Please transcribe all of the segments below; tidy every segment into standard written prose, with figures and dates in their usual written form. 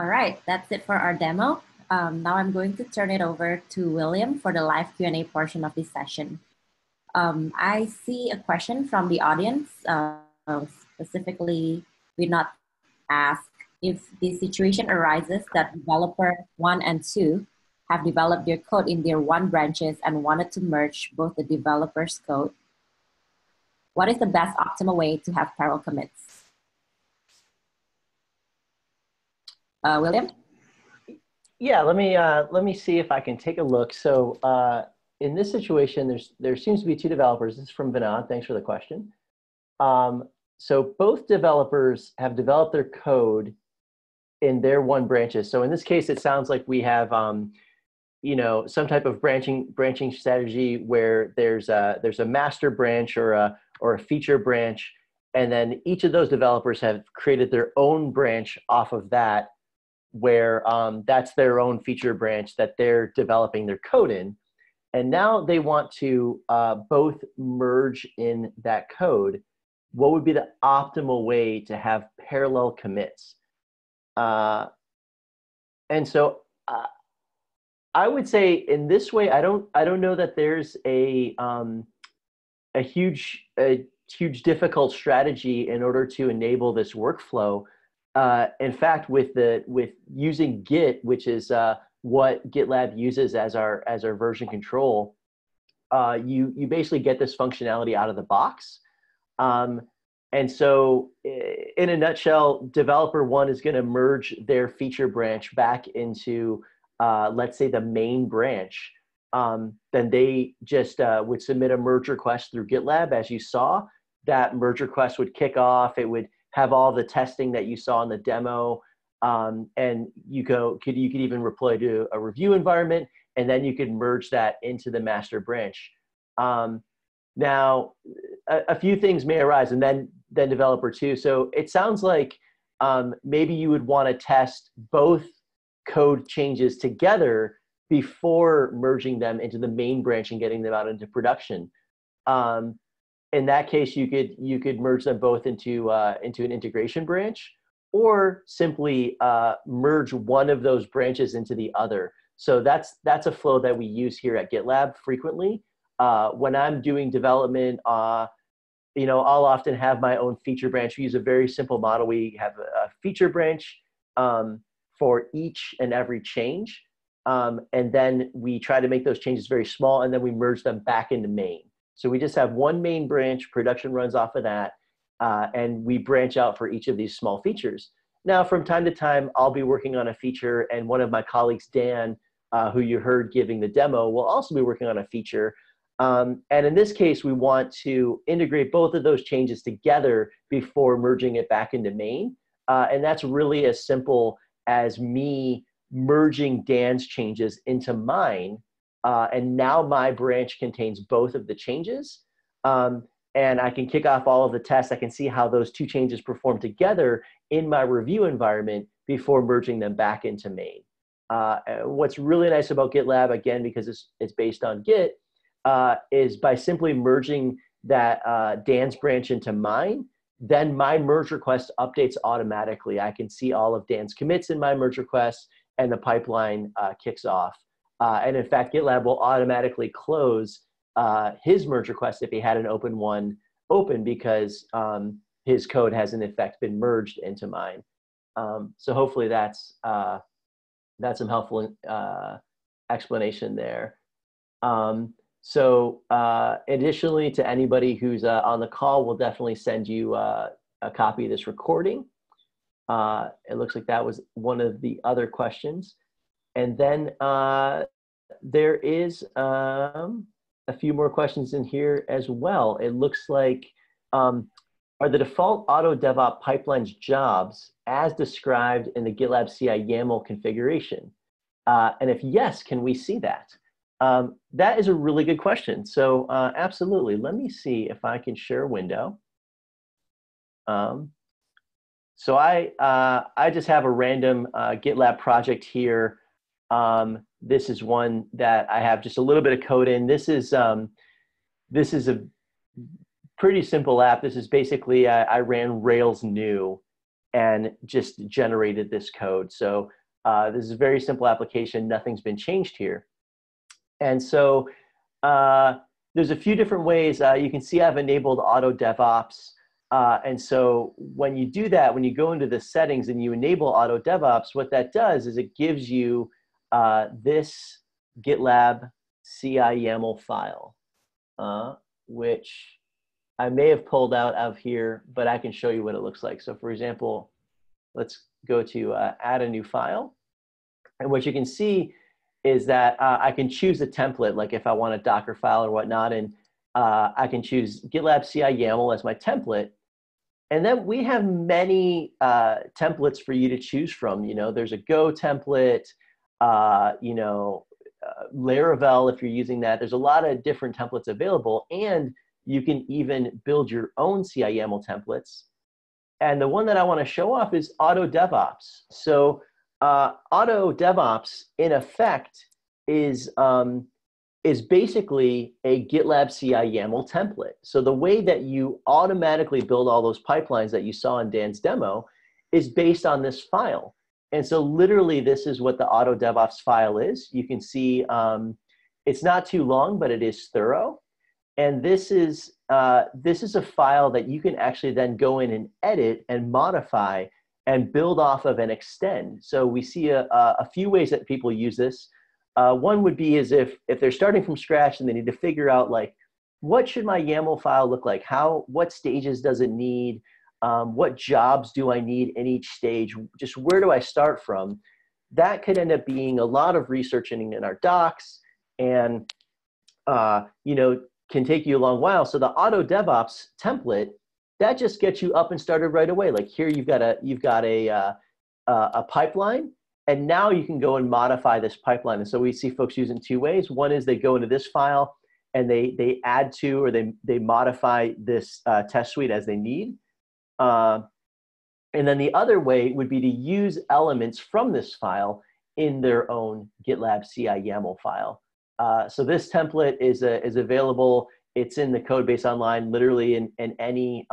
All right, that's it for our demo. Now I'm going to turn it over to William for the live Q&A portion of this session. I see a question from the audience. Specifically, we not ask if the situation arises that developer 1 and 2 have developed their code in their 1 branches and wanted to merge both the developer's code. What is the best optimal way to have parallel commits? William? Yeah, let me see if I can take a look. So in this situation, there seems to be 2 developers. This is from Vinod. Thanks for the question. So both developers have developed their code in their 1 branches. So in this case, it sounds like we have you know, some type of branching strategy where there's a master branch or a feature branch, and then each of those developers have created their own branch off of that, where that's their own feature branch that they're developing their code in. And now they want to both merge in that code. What would be the optimal way to have parallel commits? And so I would say in this way, I don't know that there's a huge difficult strategy in order to enable this workflow. In fact, with using Git, which is what GitLab uses as our version control, you basically get this functionality out of the box. And so in a nutshell, developer 1 is going to merge their feature branch back into, let's say, the main branch. Then they just would submit a merge request through GitLab, as you saw. That merge request would kick off. It would have all the testing that you saw in the demo. And you could even deploy to a review environment, and then you could merge that into the master branch. Now, a few things may arise, and then developer 2. So it sounds like maybe you would want to test both code changes together before merging them into the main branch and getting them out into production. In that case, you could merge them both into an integration branch, or simply merge one of those branches into the other. So that's a flow that we use here at GitLab frequently. When I'm doing development, you know, I'll often have my own feature branch. We use a very simple model. We have a feature branch for each and every change, and then we try to make those changes very small, and then we merge them back into main. So we just have one main branch. Production runs off of that, and we branch out for each of these small features. Now, from time to time, I'll be working on a feature, and one of my colleagues, Dan, who you heard giving the demo, will also be working on a feature. And in this case, we want to integrate both of those changes together before merging it back into main. And that's really as simple as me merging Dan's changes into mine. And now my branch contains both of the changes. And I can kick off all of the tests. I can see how those 2 changes perform together in my review environment before merging them back into main. What's really nice about GitLab, again, because it's based on Git, is by simply merging that Dan's branch into mine, then my merge request updates automatically. I can see all of Dan's commits in my merge request, and the pipeline kicks off. And in fact, GitLab will automatically close his merge request if he had an open one open, because his code has in effect been merged into mine. So hopefully that's some helpful explanation there. So additionally, to anybody who's on the call, we'll definitely send you a copy of this recording. It looks like that was one of the other questions. And then there is a few more questions in here as well. It looks like, are the default auto DevOps pipelines jobs as described in the GitLab CI YAML configuration? And if yes, can we see that? That is a really good question. So absolutely. Let me see if I can share a window. So I just have a random GitLab project here. This is one that I have just a little bit of code in. This is a pretty simple app. This is basically I ran Rails new, and just generated this code. So this is a very simple application. Nothing's been changed here. And so there's a few different ways. You can see I've enabled auto DevOps. And so when you do that, when you go into the settings and you enable auto DevOps, what that does is it gives you this GitLab CI YAML file, which I may have pulled out of here, but I can show you what it looks like. So for example, let's go to add a new file. And what you can see is that I can choose a template, like if I want a Docker file or whatnot, and I can choose GitLab CI YAML as my template. And then we have many templates for you to choose from. You know, there's a Go template, you know, Laravel if you're using that. There's a lot of different templates available, and you can even build your own CI YAML templates. And the one that I want to show off is Auto DevOps. So Auto DevOps, in effect, is basically a GitLab CI YAML template. So the way that you automatically build all those pipelines that you saw in Dan's demo is based on this file. And so literally this is what the Auto DevOps file is. You can see it's not too long, but it is thorough. And this is a file that you can actually then go in and edit and modify and build off of and extend. So we see a few ways that people use this. One would be is if they're starting from scratch and they need to figure out, like, what should my YAML file look like? What stages does it need? What jobs do I need in each stage? Just where do I start from? That could end up being a lot of researching in our docs, and you know, can take you a long while. So the Auto DevOps template, that just gets you up and started right away. Like here, you've got a pipeline. And now you can go and modify this pipeline. And so we see folks use in two ways. One is they go into this file and they add to or they modify this test suite as they need. And then the other way would be to use elements from this file in their own GitLab CI YAML file. So this template is available. It's in the Codebase Online, literally in any,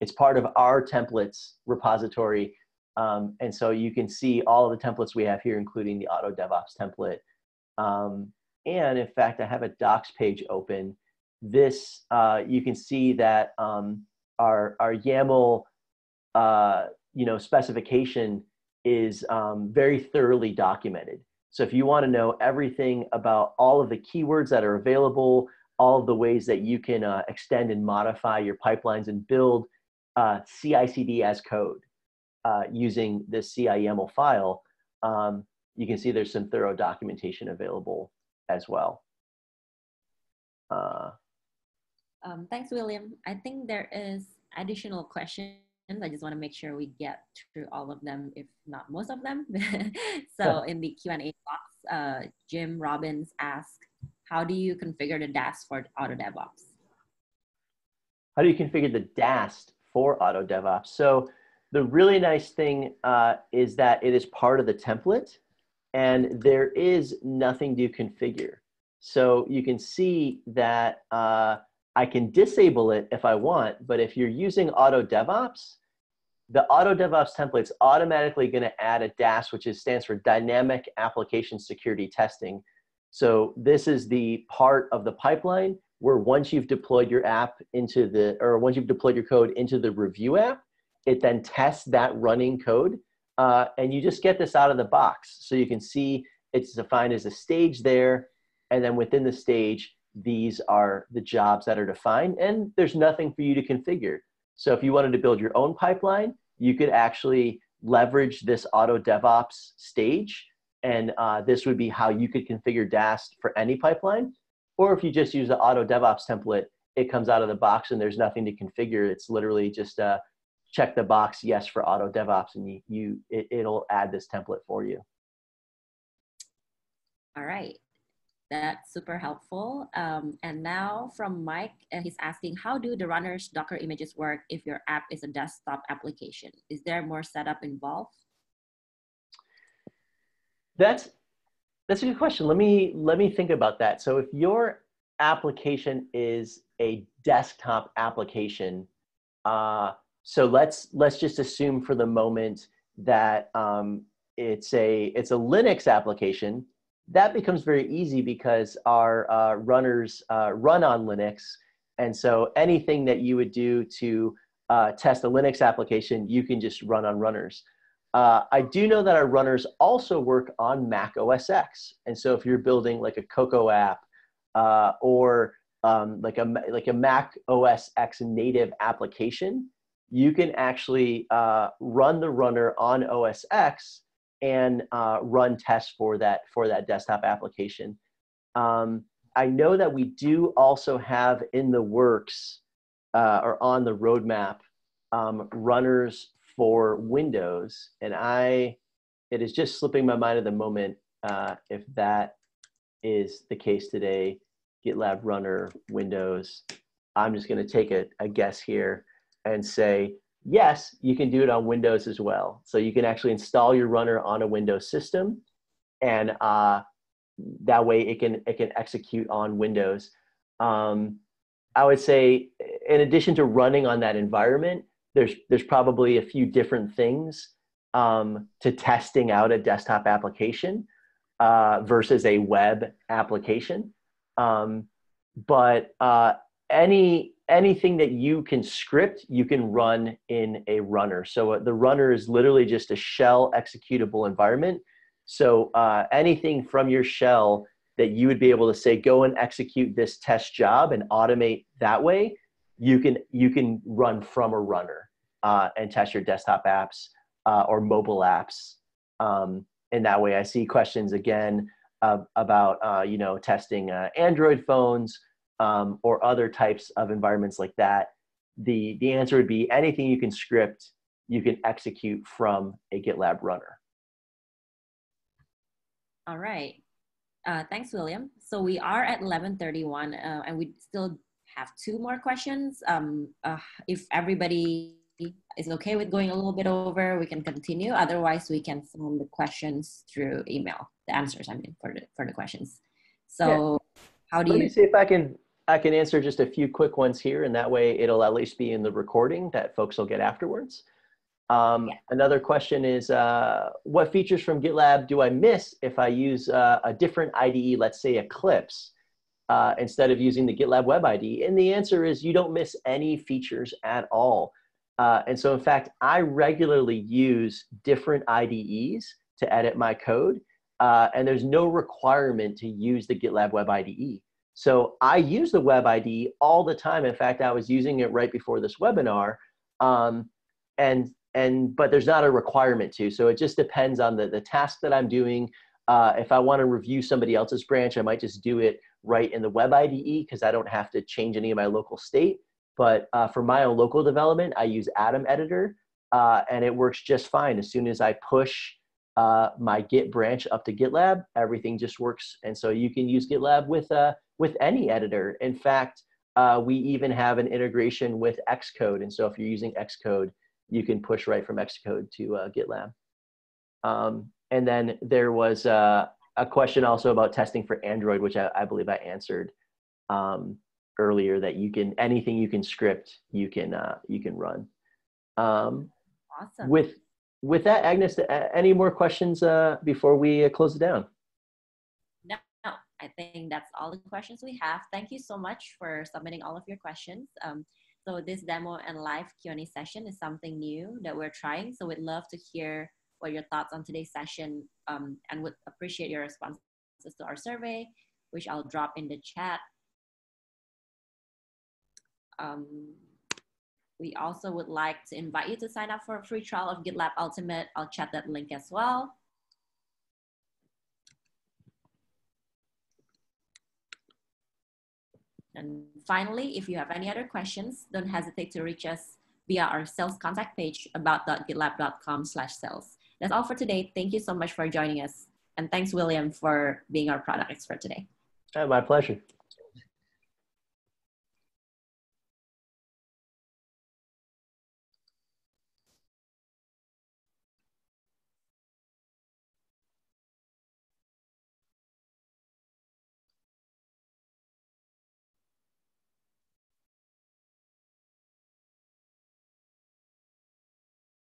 it's part of our templates repository. And so you can see all of the templates we have here, including the Auto DevOps template. And in fact, I have a docs page open. This, you can see that our YAML, you know, specification is very thoroughly documented. So if you want to know everything about all of the keywords that are available, all of the ways that you can extend and modify your pipelines and build CI/CD as code. Using this CI YAML file, you can see there's some thorough documentation available as well. Thanks, William. I think there is additional questions. I just want to make sure we get through all of them, if not most of them. So in the Q&A box, Jim Robbins asked, how do you configure the DAST for Auto DevOps? How do you configure the DAST for Auto DevOps? So the really nice thing is that it is part of the template and there is nothing to configure. So you can see that I can disable it if I want, but if you're using Auto DevOps, the Auto DevOps template's automatically gonna add a DAST, which stands for Dynamic Application Security Testing. So this is the part of the pipeline where once you've deployed your app into the, or once you've deployed your code into the review app, it then tests that running code, and you just get this out of the box. So you can see it's defined as a stage there, and then within the stage, these are the jobs that are defined, and there's nothing for you to configure. So if you wanted to build your own pipeline, you could actually leverage this Auto DevOps stage, and this would be how you could configure DAST for any pipeline. Or if you just use the Auto DevOps template, it comes out of the box and there's nothing to configure. It's literally just a check the box, yes, for Auto DevOps, and it'll add this template for you. All right, that's super helpful. And now from Mike, he's asking, how do the runner's Docker images work if your app is a desktop application? Is there more setup involved? That's a good question. Let me think about that. So if your application is a desktop application, So let's just assume for the moment that it's a Linux application. That becomes very easy because our runners run on Linux. And so anything that you would do to test a Linux application, you can just run on runners. I do know that our runners also work on Mac OS X. And so if you're building like a Cocoa app or like a Mac OS X native application, you can actually run the runner on OS X and run tests for that desktop application. I know that we do also have in the works or on the roadmap runners for Windows, and it is just slipping my mind at the moment if that is the case today. GitLab runner Windows. I'm just going to take a guess here and say, yes, you can do it on Windows as well. So you can actually install your runner on a Windows system, and that way it can execute on Windows. I would say, in addition to running on that environment, there's probably a few different things to testing out a desktop application versus a web application. But anything that you can script, you can run in a runner. So the runner is literally just a shell executable environment. So anything from your shell that you would be able to say, go and execute this test job and automate that way, you can run from a runner and test your desktop apps or mobile apps. And that way, I see questions again about testing Android phones or other types of environments like that. The answer would be anything you can script, you can execute from a GitLab runner. All right. Thanks, William. So we are at 11:31, and we still have two more questions. If everybody is okay with going a little bit over, we can continue. Otherwise, we can send the questions through email. The answers, I mean, for the questions. So, yeah. How do you? Let me see if I can answer just a few quick ones here, and that way it'll at least be in the recording that folks will get afterwards. Yeah. Another question is, what features from GitLab do I miss if I use a different IDE, let's say Eclipse, instead of using the GitLab Web IDE? And the answer is you don't miss any features at all. And so in fact, I regularly use different IDEs to edit my code, and there's no requirement to use the GitLab Web IDE. So I use the Web IDE all the time. In fact, I was using it right before this webinar, but there's not a requirement to. So it just depends on the task that I'm doing. If I want to review somebody else's branch, I might just do it right in the Web IDE because I don't have to change any of my local state. But for my own local development, I use Atom Editor, and it works just fine. As soon as I push my Git branch up to GitLab, everything just works. And so you can use GitLab with any editor. In fact, we even have an integration with Xcode. And so if you're using Xcode, you can push right from Xcode to GitLab. And then there was a question also about testing for Android, which I believe I answered earlier, that anything you can script, you can run. Awesome. With that, Agnes, any more questions before we close it down? No, I think that's all the questions we have. Thank you so much for submitting all of your questions. So this demo and live Q&A session is something new that we're trying. So we'd love to hear what your thoughts on today's session, and would appreciate your responses to our survey, which I'll drop in the chat. We also would like to invite you to sign up for a free trial of GitLab Ultimate. I'll chat that link as well. And finally, if you have any other questions, don't hesitate to reach us via our sales contact page, about.gitlab.com/sales. That's all for today. Thank you so much for joining us. And thanks, William, for being our product expert today. My pleasure.